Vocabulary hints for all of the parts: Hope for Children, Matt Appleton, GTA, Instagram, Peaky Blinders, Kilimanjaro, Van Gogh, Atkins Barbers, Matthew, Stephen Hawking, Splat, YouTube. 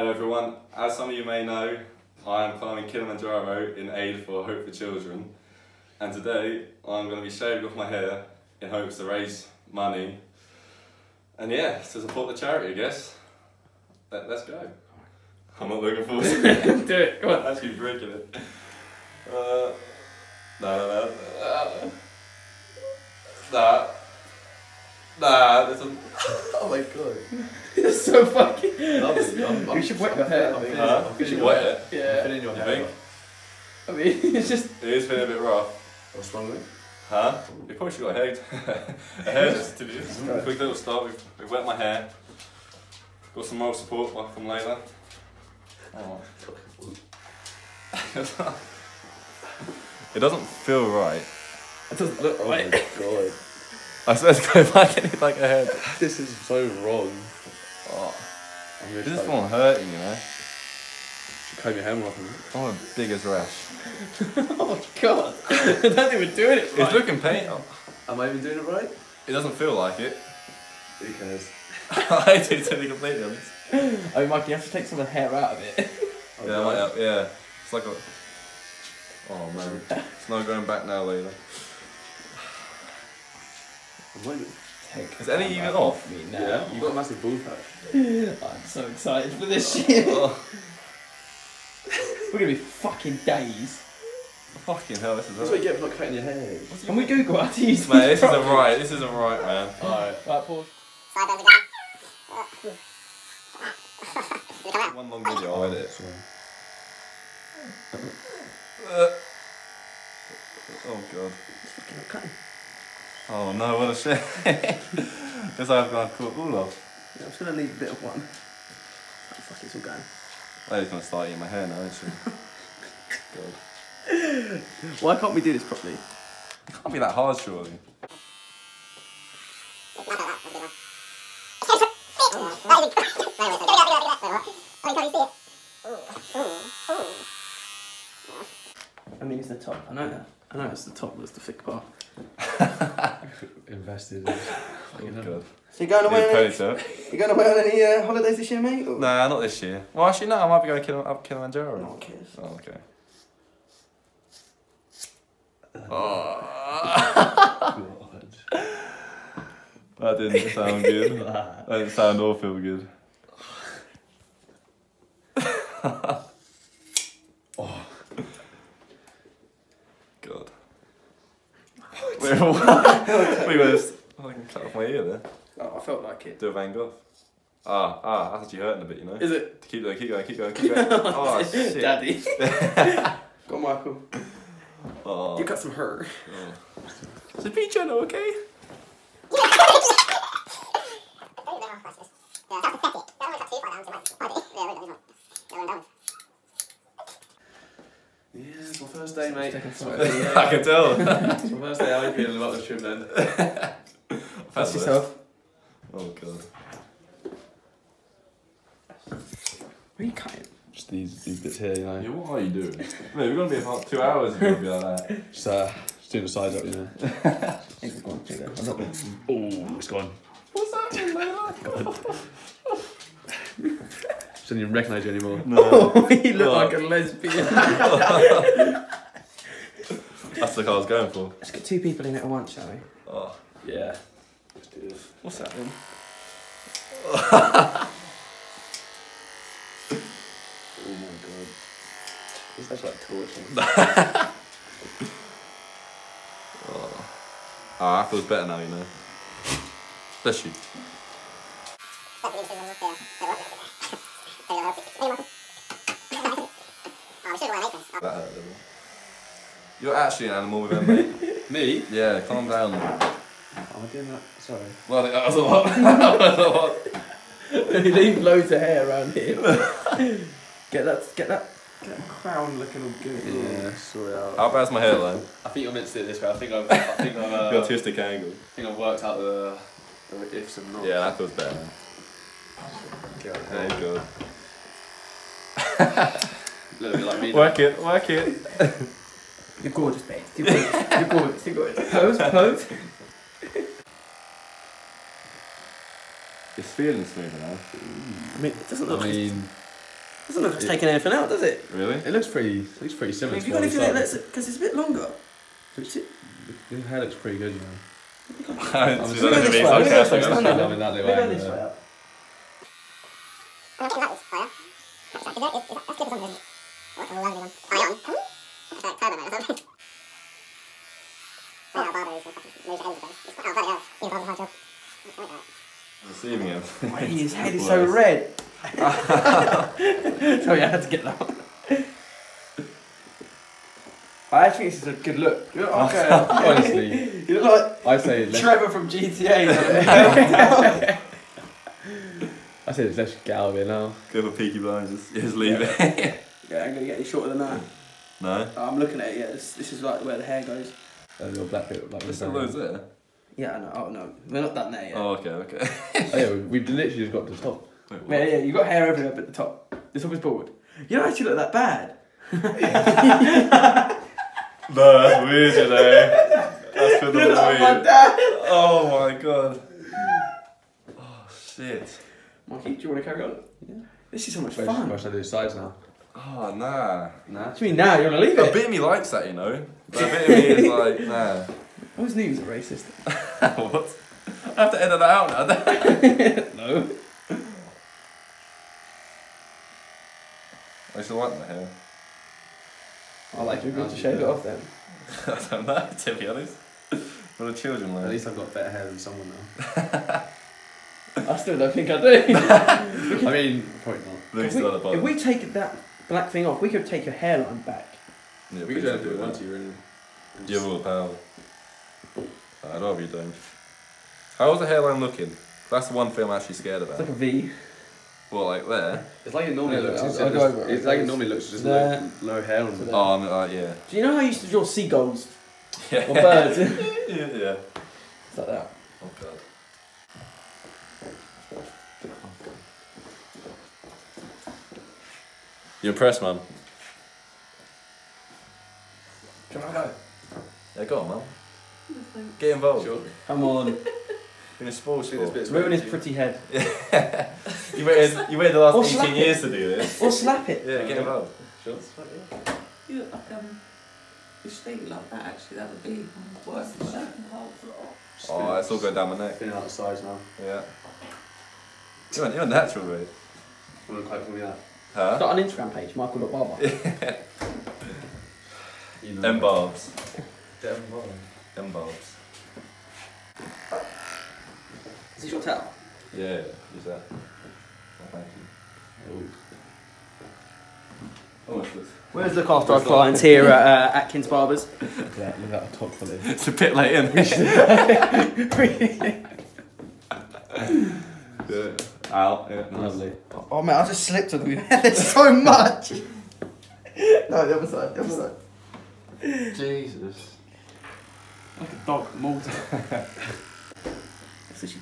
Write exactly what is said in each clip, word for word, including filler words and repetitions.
Hello everyone, as some of you may know, I am climbing Kilimanjaro in aid for Hope for Children, and today I'm going to be shaving off my hair in hopes to raise money and yeah, to support the charity I guess. Let, let's go. I'm not looking forward to it. Do it, come on. I'm actually breaking it. Uh, no, no, no. Nah. Nah, there's a... Oh my god. It's so fucking... Lovely. I'm, I'm, you should wet your hair. I mean, huh? You should wet it. Yeah. I'm in your you hair. Think? I mean, it's just... It is feeling a bit rough. What's wrong with it? Huh? You probably should have got hair. A hair just to do just a quick little start. We've, we've wet my hair. Got some moral support from later. Oh. It doesn't feel right. It doesn't look right. Oh my god. I suppose go back in it like a head. This is so wrong. Oh, this is more hurting, you know. You should comb your hair more often. I'm the biggest rash. Oh god. I don't think we're doing it right. It's looking painful. Am I even doing it right? It doesn't feel like it. Who cares? I do, to be completely honest. Oh Mike, you have to take some of the hair out of it. Oh, yeah, right. Like, yeah. It's like a... Oh man. It's not going back now later. Is any even off? Me now. Yeah, you've got a massive ball patch. I'm so excited for this shit. We're gonna be fucking dazed. Fucking hell, this is That's right. What you get for not cutting your hair. Can we Google how to use this? Man, this isn't right, this isn't right, man. Alright. Right, pause. One long video, I'll edit it. Oh god. It's fucking not cutting. Oh no, what a shame. Guess I've got to cut all off. Yeah, I'm just going to leave a bit of one. Oh fuck, it's all going. Lady's going to start eating my hair now, isn't she? God. Why can't we do this properly? It can't be that hard, surely. I mean, it's the top, I know that. I know it's the top, but it's the thick part. Invested. In oh, God. So you're going away on any, you going away on any uh, holidays this year, mate? Or? Nah, not this year. Well, actually, no. I might be going Kil up Kilimanjaro. No one cares. Oh, okay. Oh. That didn't sound good. That didn't sound or feel good. Oh. God. We were just fucking cut off my ear there. Oh, I felt like it. Do a Van Gogh. Ah, ah, that's actually hurting a bit, you know. Is it? Keep going, keep going, keep going, keep going. Oh, shit. Daddy. Go on, Michael. Oh. You cut some hair. Oh. It's a peach channel, okay? First day, mate. I can tell. It's my first day. How are you feeling about the trim then? That's yourself. Oh god. What are you cutting? Just these, these bits here, you know. Yeah, what are you doing? Mate, we're gonna be about two hours. We're gonna be like that. Just uh, just doing the sides up, you know. It's gone. It's up there. Oh, it's gone. What's happening, mate? I don't even recognise you anymore. No. Oh, he looked oh. like a lesbian. That's the car I was going for. Let's get two people in it at once, shall we? Oh, yeah. Let's do this. What's that then? Oh my god. This looks like torture. Ah, oh. Oh, that feels better now, you know. Bless you. You're actually an animal with them, mate. Me? Yeah, calm down. Am I doing that? Sorry. Well, that was a lot. That was a lot. You leave loads of hair around here. Get that, get that, get that crown looking all good. Yeah, sorry. How bad's my hairline? I think you're meant to do it this way. I think I've, I think I've. Uh, Your artistic angle. I think I've worked out the, the ifs and nots. Yeah, that feels better. There you go. A little bit like me. Work now. It, work it. You're gorgeous, babe. You're gorgeous. You're gorgeous. You're gorgeous. Pose, pose. It's feeling smoother now. I mean, it doesn't look. I mean, Doesn't look like it's taken anything out, does it? Really? It looks pretty. It looks pretty similar. I mean, have you to got anything? Because it's a bit longer. Looks, it, your hair looks pretty good, you know. I'm just going to be sarcastic. I'm not going that way. After that is fire. That's good. That's good. That's a lovely one. Iron. That's like turbo mode or something. Oh, our barber is fucking losing everything. He's quite out of the hard job. He's like that. Deceiving him. Why his head is so red? Sorry, I had to get that one. I actually think this is a good look. You look like a, honestly, you look like I say Trevor from G T A. I said it's less galvin now. Go for Peaky Blinders. Just leave yeah. it. Yeah, I'm gonna get any shorter than that. No. Oh, I'm looking at it. Yeah, this, this is like where the hair goes. A little black bit. Like there's still loads there. Yeah, I know. Oh no, we're not done there yet. Oh okay, okay. Oh yeah, we've literally just got to the top. Wait, yeah, yeah, you got hair everywhere but the top. The top is bald. You don't actually look that bad. No, that's weird, you know. That's been weird. My dad. Oh my god. Oh shit. Mikey, do you want to carry on? Yeah. This is so much fun. Why should I do sides now? Oh nah, nah. What do you mean nah? You want to leave it? A bit of me likes that, you know. But a bit of me is like nah. I always knew he was a racist. What? I have to edit that out now. No. I still like my hair. I like you. You've got to shave it off then. I don't know, to be honest. What are children like? At least I've got better hair than someone now. I still don't think I do. I mean, probably not. If we, if we take that black thing off, we could take your hairline back. Yeah, we could do it once you really. Do you have all the power? I don't know if you don't. How's the hairline looking? That's the one thing I'm actually scared about. It's like a V. Well, like there. It's like it normally yeah, looks. I'll, it's, I'll it's, it's, it's like it normally looks. Just low, low hair on the. Oh, I mean, uh, yeah. Do you know how I used to draw seagulls? Yeah. Or birds. Yeah, yeah. It's like that. Oh god. Oh god. You impressed, man? Can I go? Yeah, go on, man. Nothing. Get involved. Sure. Come on. In a sports sport. Ruin his pretty head. Yeah. You waited, you waited the last eighteen years it. to do this. Or slap it. Yeah, get involved. Sure. You look like, um, you stink like that actually, that would be worse than Stephen Hawking. Oh, it's all going down my neck. Feeling out of size now. Yeah. You're, you're natural, really. I want to quote from you that. Huh? Got an Instagram page, Michael Look Barber. Yeah. You know. M Barbs. M Barbs. M Barbs. Is this your towel? Yeah, yeah, use that. Oh, thank you. Oh, where's look after our clients here at uh, Atkins Barbers? Look at that top for this. It's a bit late in. Yeah. Ow, yeah, nice. Lovely. Oh man, I just slipped on the head. There's so much. No, the other side, the other side. Jesus. Like a dog, molted. It's actually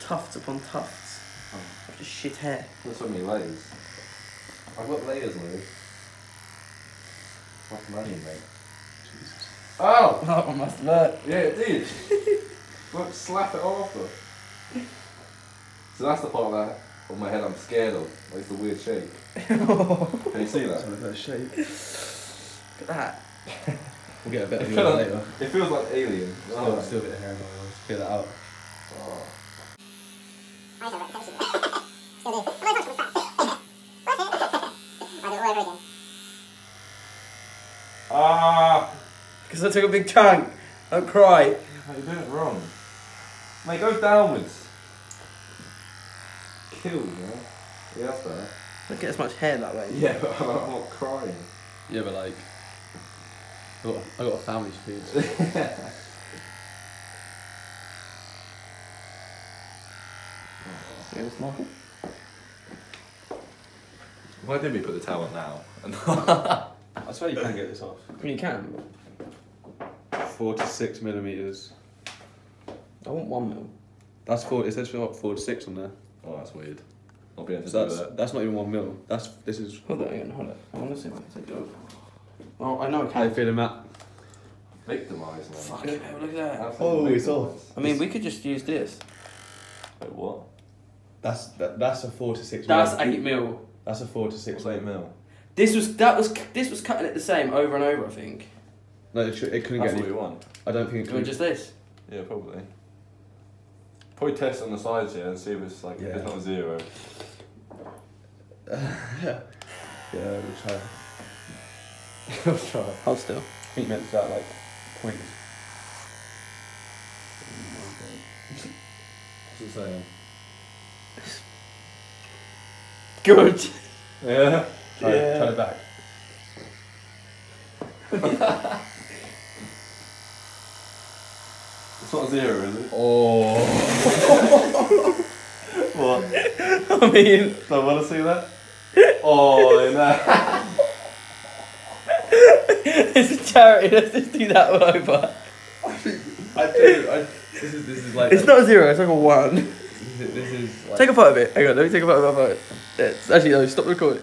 tufts upon tufts. Oh. I've just shit hair. There's so many layers. I've got layers, Lou. Fucking money, mate. Jesus. Oh! That one must have hurt. Yeah, it did. Look, slap it off. So that's the part of that on my head I'm scared of. Like, it's a weird shake. Can you see that? It's a shake. Look at that. We'll get a bit of view later. It feels like Alien. There's oh, still a bit of hair in my eyes. Feel that out. Oh. I don't know. Still do. Ah! Because I took a big chunk. Don't cry. Yeah, you're doing it wrong. Mate, go downwards. Kill, man. Yeah, that's better. Don't get as much hair that way. Yeah, but I'm not crying. Yeah, but like... I've got, I've got a family to feed. Yeah. Why did we put the towel on now? I swear you can get this off. I mean, you can. Four to six millimeters. I want one mil. That's four. It says what, four to six on there. Oh, that's weird. I'll be able so to do that. That's not even one mil. That's this is. Hold on, again, hold on. I want to see if I can take it off. Oh, I know. I can. How you feeling, Matt? Victimised. Fucking hell! Look at that. Oh, it's off. I mean, we could just use this. Wait, what? That's that, that's a four to six. That's mil. eight mil. That's a four to six eight mil. This was that was this was cutting it the same over and over. I think. No, it, it couldn't That's get any. One. I don't think it could. Just this. Yeah, probably. Probably test on the sides here and see if it's like yeah. if it's not a zero. yeah, we'll try. I'll try. I'll still. I think you meant that like points. What's it saying? Good. Yeah. Try, yeah. Turn it back. It's not a zero, is it? Oh. What? I mean. Do I want to see that? Oh, no. It's a charity, let's just do that one over. I do, I do. I, this, is, this is like. It's a, not a zero, it's like a one. This is, this is like, take a photo of it. Hang on, let me take a photo of my phone. Actually, no, stop recording.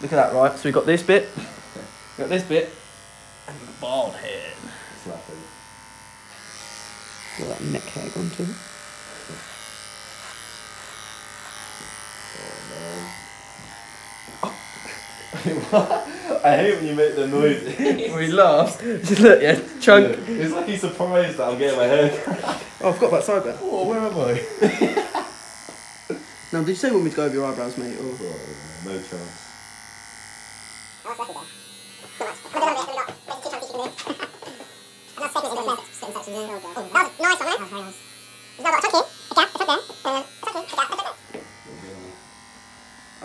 Look at that, right? So we got this bit, we got this bit, and the bald head. It's laughing. Got that neck hair gone too. Oh, no. I hate when you make the noise. We laugh. Just look, yeah, chunk. Look, it's like he's surprised that I'm getting my hair cut. Oh, I've got that sideburn. Oh, where am I? Now, did you say you want me to go over your eyebrows, mate? Or? Oh, no chance. I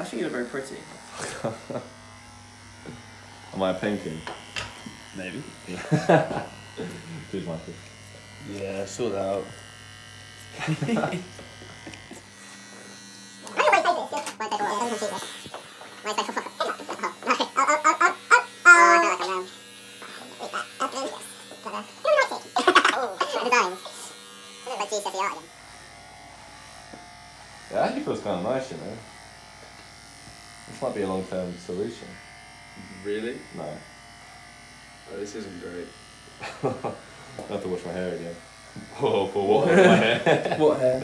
think you look very pretty. Am I a painting? Maybe. Good, Michael. Yeah, sort that out. Solution. Really? No. Oh, this isn't great. I have to wash my hair again. Oh, for what? My hair? What hair?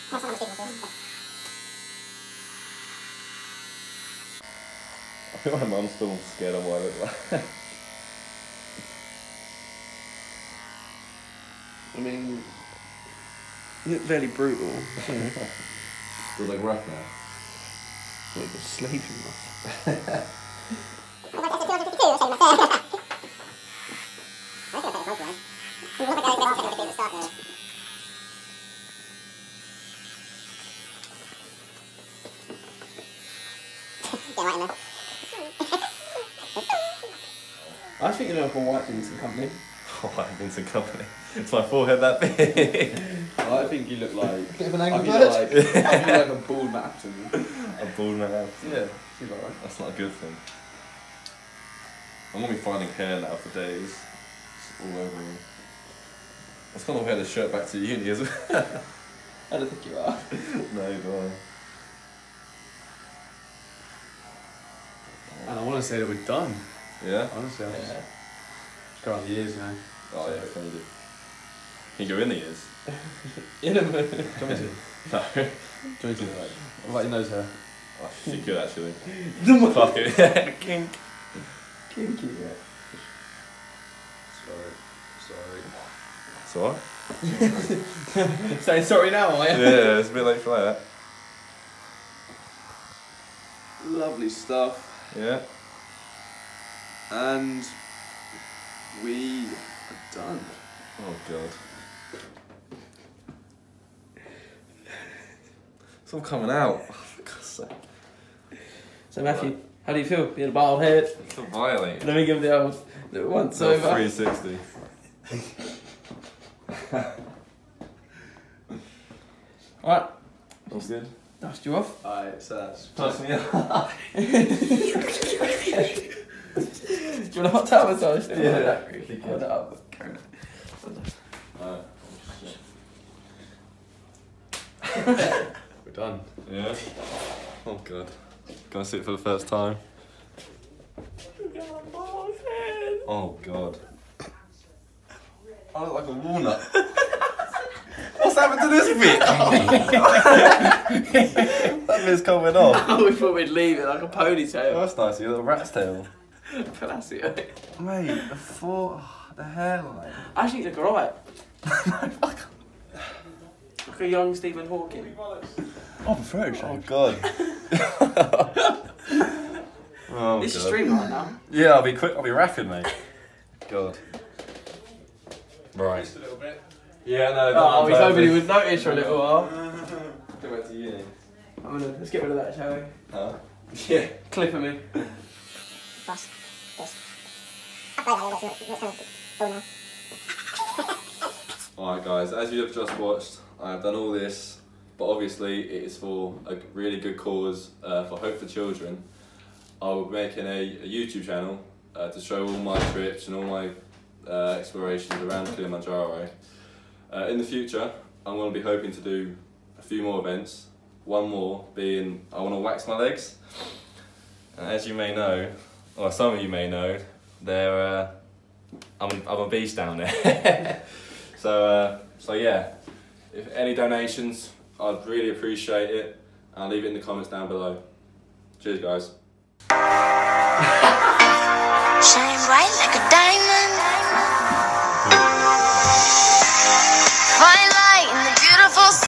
I think my mum's still scared of what I look like. I mean, you look fairly brutal. You're like rough now. Like the sleeping off. I think you know for White Vincent Company. White Vincent Company. It's my forehead that big. I think you look like. Bit of an angry bird. I think you look like a bald man. A bald man. Yeah, she's alright. That's not a good thing. I'm gonna be finding hair now for days. It's all over me. I was gonna wear this shirt back to uni as well. I don't think you are. No, you don't. And I want to say that we're done. Yeah? Honestly, I yeah. It's gone years now. Oh, yeah, it's going to do. Can you go in the ears? In a minute. Do you want me to? No. Do you want me to? Like, what about your nose hair? Oh, she could actually. Fuck it. Kink. Kinky. Yeah. Sorry. Sorry. It's alright. Saying sorry now, are you? Yeah, it's a bit late for that. Lovely stuff. Yeah. And we are done. Oh god. It's all coming out. So, Matthew, how do you feel being a bald head? It's so violent. Let me give the old once over. three sixty. Alright. All good. Dust you off. Alright, so that's. Dust me off. Do you want a hot towel massage? Yeah, yeah. That really good. Hold it up. Alright. We're done. Yeah. Oh god. Can I see it for the first time? Oh god. I look like a walnut. What's happened to this bit? Oh. That bit's coming off. Oh, we thought we'd leave it like a ponytail. Oh, that's nice, your little rat's tail. Palacio. Mate, the four, oh, the hairline. I actually look alright. No, like a young Stephen Hawking. Oh, the photo shot. Oh, god. Oh, this is streaming right now. Yeah, I'll be quick, I'll be rapid, mate. God. Right. Just a little bit. Yeah, no. Oh, we hoping he would notice for a little while. Go back to uni. I'm gonna, let's get rid of that, shall we? Huh? Yeah, clip of me. That's, that's. Alright guys, as you have just watched, I have done all this, but obviously it is for a really good cause, uh, for Hope for Children. I will be making a, a YouTube channel uh, to show all my trips and all my Uh, explorations around Kilimanjaro. Uh, in the future, I'm going to be hoping to do a few more events. One more being, I want to wax my legs. And as you may know, or some of you may know, they're, uh, I'm, I'm a beast down there. so, uh, so yeah, if any donations, I'd really appreciate it. I'll leave it in the comments down below. Cheers, guys. Shine bright like a diamond.